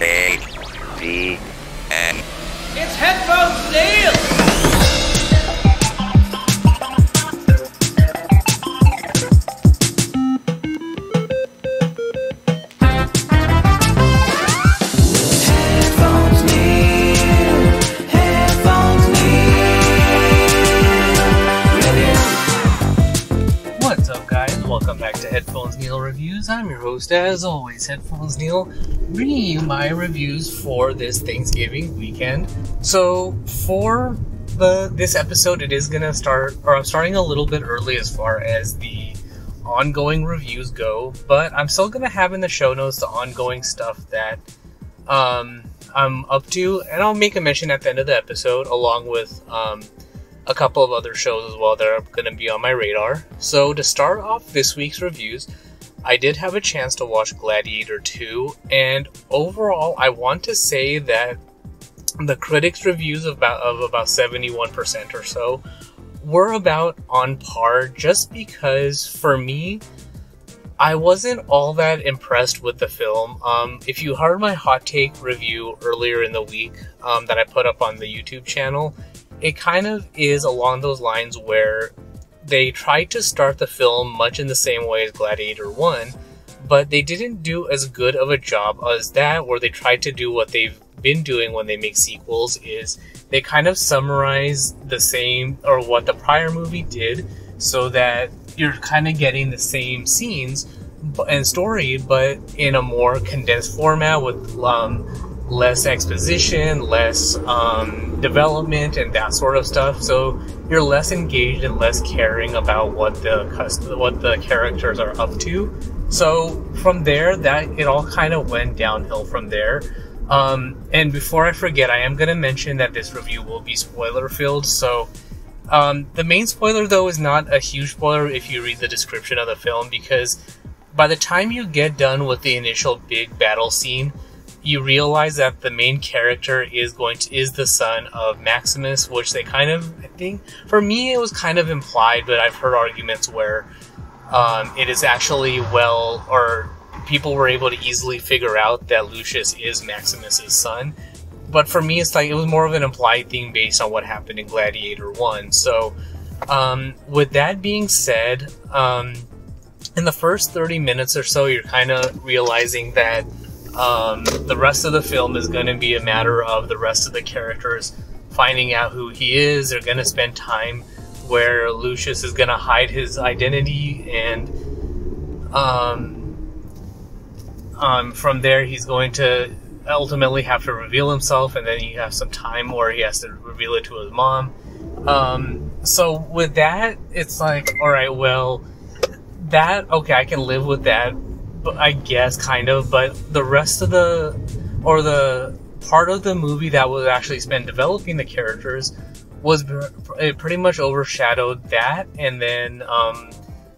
A-V-N. It's Headphones Neil. Headphones Neil. What's up, guys? Welcome back to Headphones Neil Reviews. I'm your host, as always, Headphones Neil, bringing you my reviews for this Thanksgiving weekend. So for this episode, it is gonna start, or I'm starting a little bit early as far as the ongoing reviews go, but I'm still gonna have in the show notes the ongoing stuff that I'm up to, and I'll make a mention at the end of the episode, along with a couple of other shows as well that are gonna be on my radar. So to start off this week's reviews, I did have a chance to watch Gladiator 2, and overall, I want to say that the critics' reviews of about 71% or so were about on par, just because, for me, I wasn't all that impressed with the film. If you heard my hot take review earlier in the week that I put up on the YouTube channel, it kind of is along those lines where they tried to start the film much in the same way as Gladiator 1, but they didn't do as good of a job as that, where they tried to do what they've been doing when they make sequels, is they kind of summarize the same, or what the prior movie did, so that you're kind of getting the same scenes and story, but in a more condensed format with less exposition, less development, and that sort of stuff. So you're less engaged and less caring about what the characters are up to. So from there, that it all kind of went downhill from there. And before I forget, I am going to mention that this review will be spoiler filled. So the main spoiler, though, is not a huge spoiler if you read the description of the film, because by the time you get done with the initial big battle scene, you realize that the main character is the son of Maximus, which they kind of, I think, for me it was kind of implied, but I've heard arguments where it is actually, well, or people were able to easily figure out that Lucius is Maximus's son. But for me, it's like, it was more of an implied thing based on what happened in Gladiator 1. So, with that being said, in the first 30 minutes or so, you're kind of realizing that the rest of the film is going to be a matter of the rest of the characters finding out who he is. They're going to spend time where Lucius is going to hide his identity, and from there he's going to ultimately have to reveal himself, and then you have some time where he has to reveal it to his mom. So with that, it's like, alright, well, that, okay, I can live with that, I guess, kind of. But the rest of the part of the movie that was actually spent developing the characters was, it pretty much overshadowed that, and then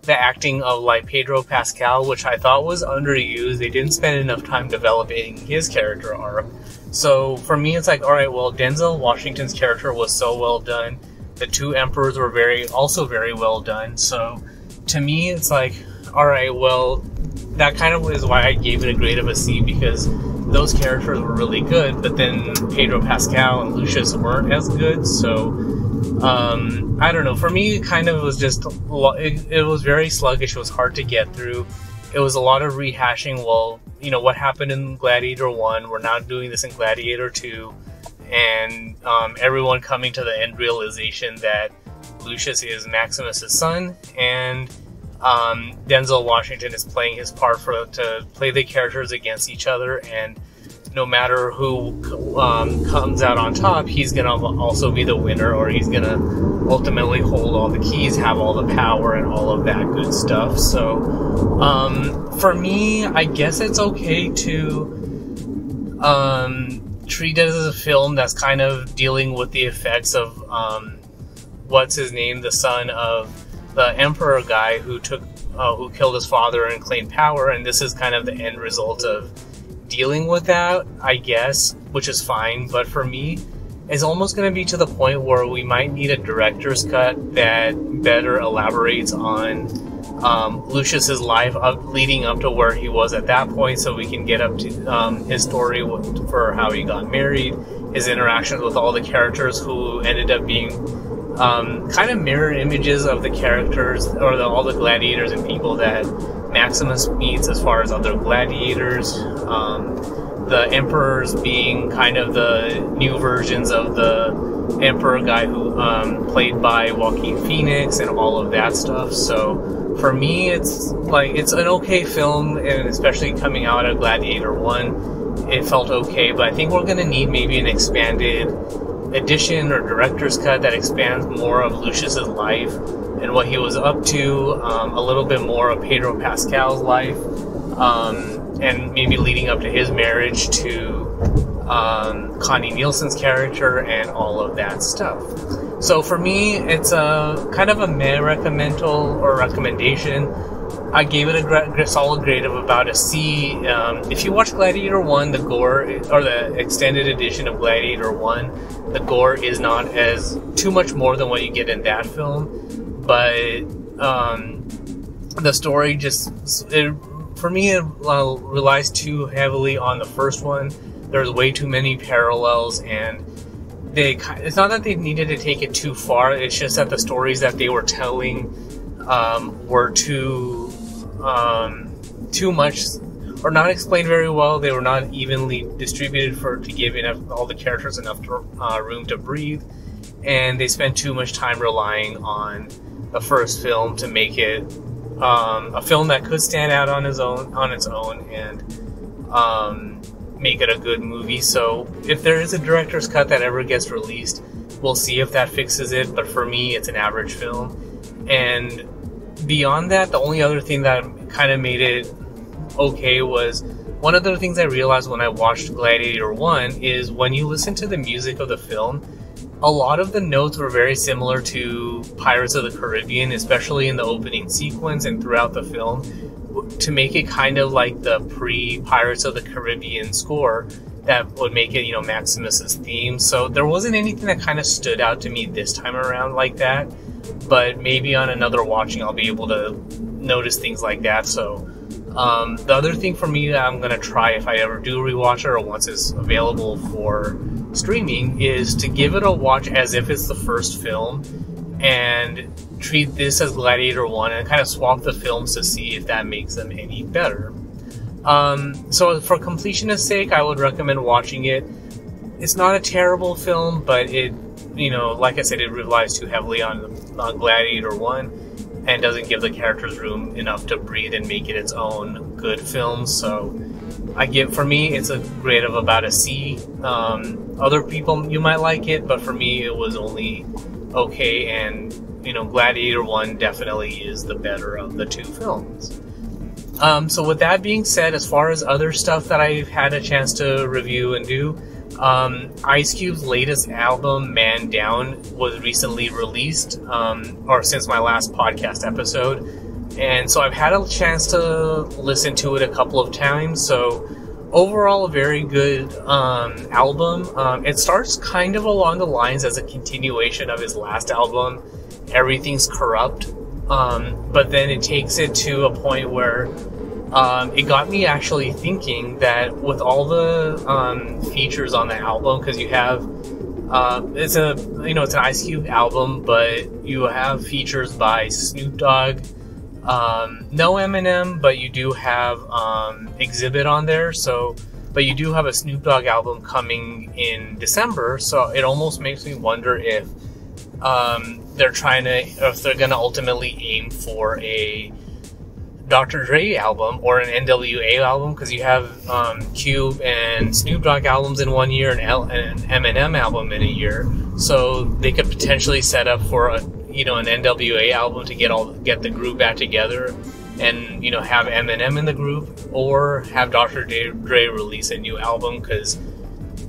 the acting of, like, Pedro Pascal, which I thought was underused. They didn't spend enough time developing his character arc. So for me, it's like, alright, well, Denzel Washington's character was so well done. The two emperors were also very well done. So to me, it's like, alright, well, that kind of is why I gave it a grade of a C, because those characters were really good, but then Pedro Pascal and Lucius weren't as good. So I don't know. For me, it kind of was just, it was very sluggish. It was hard to get through. It was a lot of rehashing. Well, you know what happened in Gladiator 1. We're now doing this in Gladiator 2, and everyone coming to the end realization that Lucius is Maximus's son, and Denzel Washington is playing his part to play the characters against each other, and no matter who comes out on top, he's gonna also be the winner, or he's gonna ultimately hold all the keys, have all the power, and all of that good stuff. So for me, I guess it's okay to treat it as a film that's kind of dealing with the effects of what's his name, the son of the emperor guy who killed his father and claimed power, and this is kind of the end result of dealing with that, I guess, which is fine. But for me, it's almost going to be to the point where we might need a director's cut that better elaborates on Lucius's life up leading up to where he was at that point, so we can get up to his story for how he got married, his interactions with all the characters who ended up being kind of mirror images of the characters or all the gladiators and people that Maximus meets as far as other gladiators. The emperors being kind of the new versions of the emperor guy who played by Joaquin Phoenix and all of that stuff. So for me, it's like, it's an okay film, and especially coming out of Gladiator 1, it felt okay, but I think we're going to need maybe an expanded edition or director's cut that expands more of Lucius's life and what he was up to, a little bit more of Pedro Pascal's life, and maybe leading up to his marriage to Connie Nielsen's character and all of that stuff. So for me, it's a kind of a meh recommendation. I gave it a solid grade of about a C. If you watch Gladiator 1, the gore, or the extended edition of Gladiator 1, the gore is not as too much more than what you get in that film, but the story just, for me, it relies too heavily on the first one. There's way too many parallels, and it's not that they needed to take it too far, it's just that the stories that they were telling were too much, or not explained very well. They were not evenly distributed to give all the characters enough room to breathe, and they spent too much time relying on the first film to make it a film that could stand out on its own and make it a good movie. So if there is a director's cut that ever gets released, we'll see if that fixes it, but for me, it's an average film. And beyond that, the only other thing that kind of made it okay was, one of the things I realized when I watched Gladiator 1 is when you listen to the music of the film, a lot of the notes were very similar to Pirates of the Caribbean, especially in the opening sequence and throughout the film, to make it kind of like the pre-Pirates of the Caribbean score that would make it, you know, Maximus's theme. So there wasn't anything that kind of stood out to me this time around like that, but maybe on another watching, I'll be able to notice things like that. So the other thing for me that I'm going to try if I ever do rewatch it, or once it's available for streaming, is to give it a watch as if it's the first film and treat this as Gladiator 1 and kind of swap the films to see if that makes them any better. So for completionist sake, I would recommend watching it. It's not a terrible film, but it, you know, like I said, it relies too heavily on Gladiator 1 and doesn't give the characters room enough to breathe and make it its own good film. So for me, it's a grade of about a C. Other people, you might like it, but for me, it was only okay. And, you know, Gladiator 1 definitely is the better of the two films. So with that being said, as far as other stuff that I've had a chance to review and do, Ice Cube's latest album, Man Down, was recently released, or since my last podcast episode. And so I've had a chance to listen to it a couple of times. So overall, a very good album. It starts kind of along the lines as a continuation of his last album, Everything's Corrupt. But then it takes it to a point where it got me actually thinking that with all the features on the album, because you have it's an Ice Cube album, but you have features by Snoop Dogg. No Eminem, but you do have Xzibit on there. So, but you do have a Snoop Dogg album coming in December. So it almost makes me wonder if they're going to ultimately aim for a Dr. Dre album or an NWA album, because you have Cube and Snoop Dogg albums in one year and an Eminem album in a year. So they could potentially set up for an NWA album to get the group back together and, you know, have Eminem in the group, or have Dr. Dre release a new album, because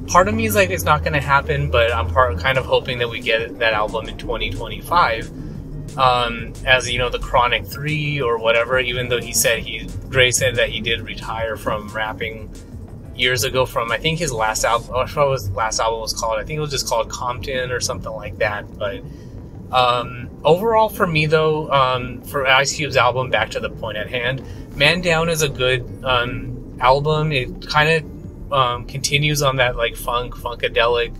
part of me is like, it's not going to happen, but I'm kind of hoping that we get that album in 2025, as, you know, the Chronic 3 or whatever, even though Dre said that he did retire from rapping years ago from, I think his last album was called, I think it was just called Compton or something like that, but Overall, for me, though, for Ice Cube's album, back to the point at hand, Man Down is a good album. It kind of continues on that, like, funk, funkadelic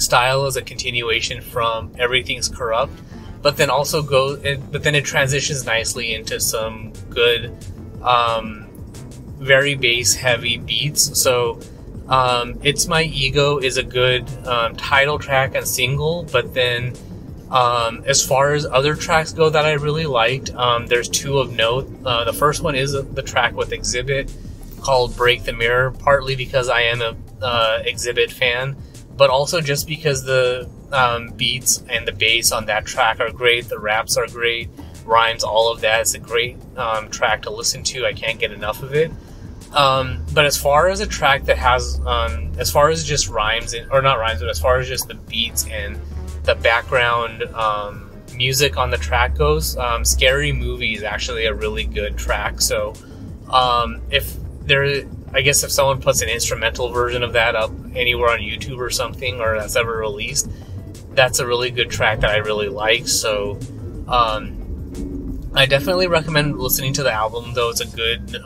style as a continuation from Everything's Corrupt, but then also it transitions nicely into some good, very bass-heavy beats. So, It's My Ego is a good title track and single, but then as far as other tracks go that I really liked, there's two of note. The first one is the track with Xzibit called Break the Mirror, partly because I am a Xzibit fan, but also just because the beats and the bass on that track are great, the raps are great, rhymes, all of that. It's a great track to listen to. I can't get enough of it. But as far as a track that has, as far as just rhymes, or not rhymes, but as far as just the beats and the background music on the track goes, Scary Movie is actually a really good track. So if there, I guess if someone puts an instrumental version of that up anywhere on YouTube or something, or that's ever released, that's a really good track that I really like. So I definitely recommend listening to the album, though. It's a good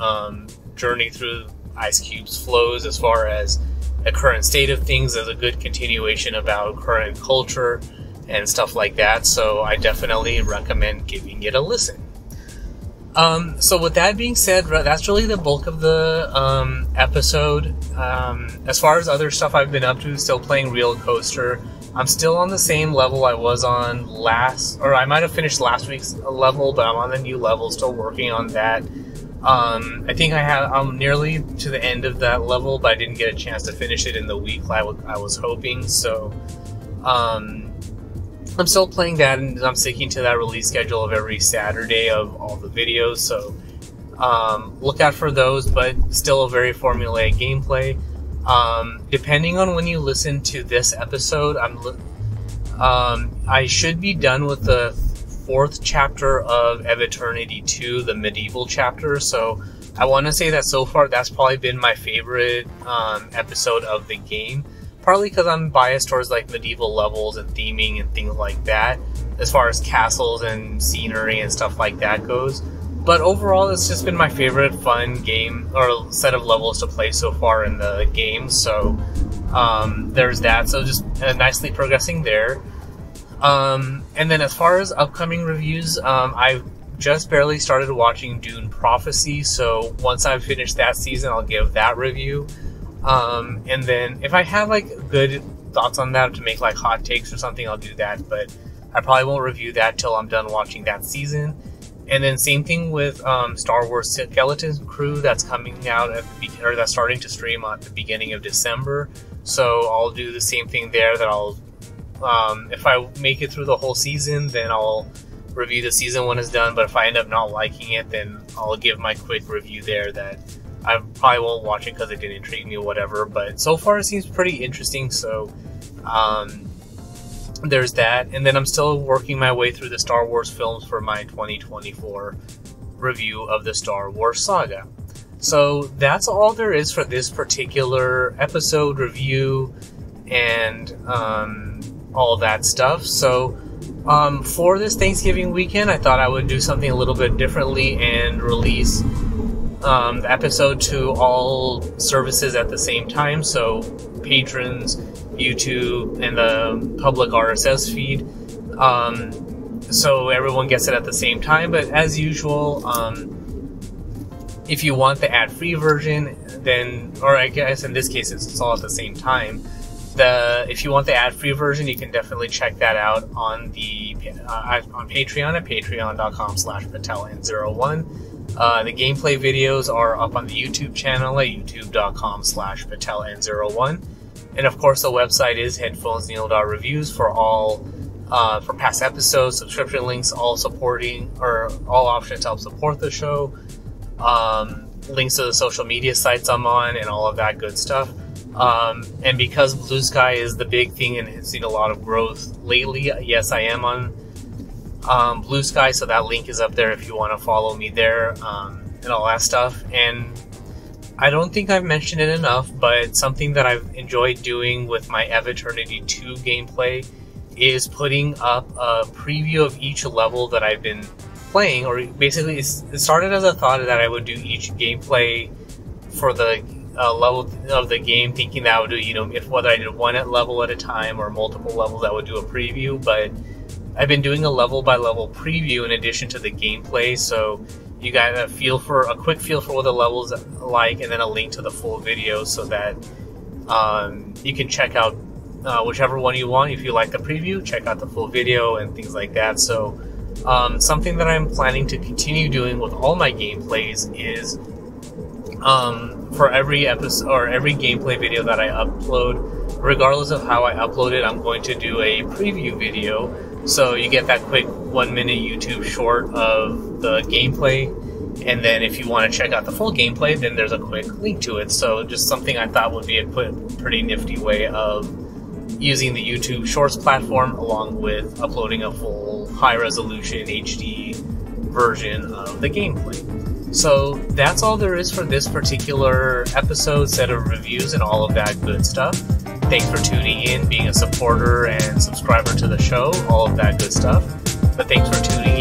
journey through Ice Cube's flows as far as the current state of things. There's a good continuation about current culture and stuff like that, so I definitely recommend giving it a listen. So with that being said, that's really the bulk of the episode. As far as other stuff I've been up to, still playing Real Coaster. I'm still on the same level I was on last, or I might have finished last week's level, but I'm on the new level, still working on that. I think I'm nearly to the end of that level, but I didn't get a chance to finish it in the week I was hoping, so I'm still playing that, and I'm sticking to that release schedule of every Saturday of all the videos, so look out for those, but still a very formulaic gameplay. Depending on when you listen to this episode, I should be done with the 4th chapter of Eviternity II, the medieval chapter. So I want to say that so far that's probably been my favorite episode of the game, partly because I'm biased towards like medieval levels and theming and things like that as far as castles and scenery and stuff like that goes. But overall, it's just been my favorite fun game or set of levels to play so far in the game. So there's that. So just nicely progressing there. And then as far as upcoming reviews, I've just barely started watching Dune Prophecy, so once I've finished that season, I'll give that review. And then if I have like good thoughts on that to make like hot takes or something, I'll do that, but I probably won't review that till I'm done watching that season. And then same thing with Star Wars Skeleton Crew, that's coming out that's starting to stream at the beginning of December, so I'll do the same thing there. That I'll if I make it through the whole season, then I'll review the season when it's done, but if I end up not liking it, then I'll give my quick review there that I probably won't watch it because it didn't intrigue me or whatever, but so far it seems pretty interesting, so there's that. And then I'm still working my way through the Star Wars films for my 2024 review of the Star Wars saga. So that's all there is for this particular episode review and all that stuff. So for this Thanksgiving weekend, I thought I would do something a little bit differently and release the episode to all services at the same time. So patrons, YouTube, and the public RSS feed. So everyone gets it at the same time. But as usual, if you want the ad-free version, then, or I guess in this case it's all at the same time. If you want the ad-free version, you can definitely check that out on the on Patreon at patreon.com/patelN01. The gameplay videos are up on the YouTube channel at youtube.com/patelN01, and of course the website is headphonesneil.reviews for all for past episodes, subscription links, all options to help support the show, links to the social media sites I'm on, and all of that good stuff. And because Blue Sky is the big thing and has seen a lot of growth lately, yes, I am on Blue Sky, so that link is up there if you want to follow me there, and all that stuff. And I don't think I've mentioned it enough, but something that I've enjoyed doing with my Eviternity 2 gameplay is putting up a preview of each level that I've been playing, or basically it started as a thought that I would do each gameplay for the level of the game, thinking that I would do, you know, if whether I did one level at a time or multiple levels, I would do a preview, but I've been doing a level by level preview in addition to the gameplay, so you got a feel for a quick feel for what the levels are like, and then a link to the full video so that you can check out whichever one you want. If you like the preview, check out the full video and things like that. So something that I'm planning to continue doing with all my gameplays is for every episode or every gameplay video that I upload, regardless of how I upload it, I'm going to do a preview video. So you get that quick 1-minute YouTube short of the gameplay. And then if you want to check out the full gameplay, then there's a quick link to it. So just something I thought would be a pretty nifty way of using the YouTube Shorts platform along with uploading a full high-resolution HD version of the gameplay. So that's all there is for this particular episode, set of reviews, and all of that good stuff. Thanks for tuning in, being a supporter and subscriber to the show, all of that good stuff. But thanks for tuning in.